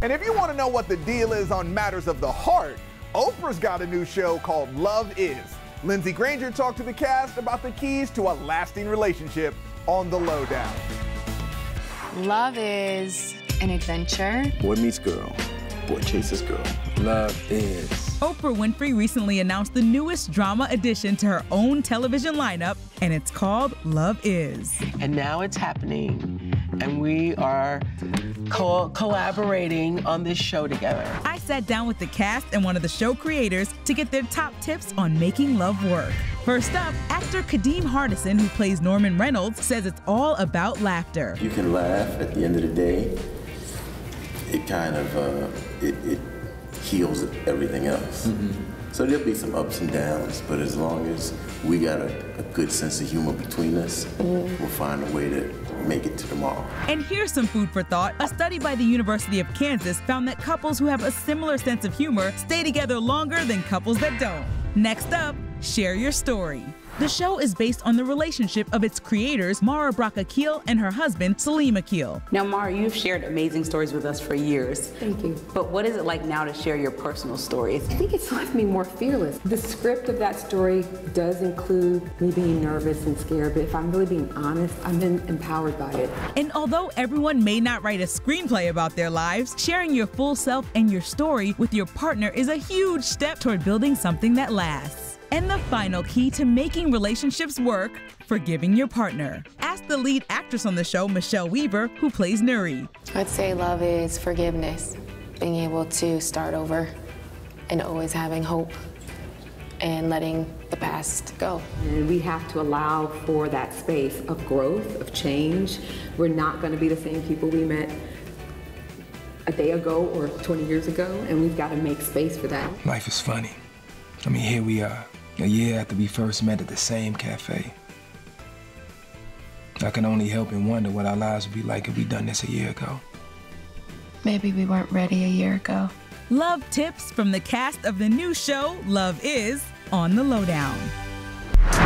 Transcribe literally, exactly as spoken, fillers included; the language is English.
And if you want to know what the deal is on matters of the heart, Oprah's got a new show called Love Is. Lindsey Granger talked to the cast about the keys to a lasting relationship on The Lowdown. Love is an adventure. Boy meets girl. Boy chases girl. Love is. Oprah Winfrey recently announced the newest drama addition to her own television lineup, and it's called Love Is. And now it's happening, and we are co collaborating on this show together. I sat down with the cast and one of the show creators to get their top tips on making love work. First up, actor Kadeem Hardison, who plays Norman Reynolds, says it's all about laughter. You can laugh at the end of the day. It kind of, uh, it, it heals everything else. Mm-hmm. So there'll be some ups and downs, but as long as we got a, a good sense of humor between us, mm-hmm. we'll find a way to make it to tomorrow. And here's some food for thought. A study by the University of Kansas found that couples who have a similar sense of humor stay together longer than couples that don't. Next up, share your story. The show is based on the relationship of its creators, Mara Brock Akil and her husband, Salim Akil. Now, Mara, you've shared amazing stories with us for years. Thank you. But what is it like now to share your personal stories? I think it's left me more fearless. The script of that story does include me being nervous and scared, but if I'm really being honest, I've been empowered by it. And although everyone may not write a screenplay about their lives, sharing your full self and your story with your partner is a huge step toward building something that lasts. And the final key to making relationships work, forgiving your partner. Ask the lead actress on the show, Michelle Weaver, who plays Nuri. I'd say love is forgiveness, being able to start over and always having hope and letting the past go. And we have to allow for that space of growth, of change. We're not going to be the same people we met a day ago or twenty years ago, and we've got to make space for that. Life is funny. I mean, here we are. A year after we first met at the same cafe. I can only help and wonder what our lives would be like if we'd done this a year ago. Maybe we weren't ready a year ago. Love tips from the cast of the new show, Love Is, on The Lowdown.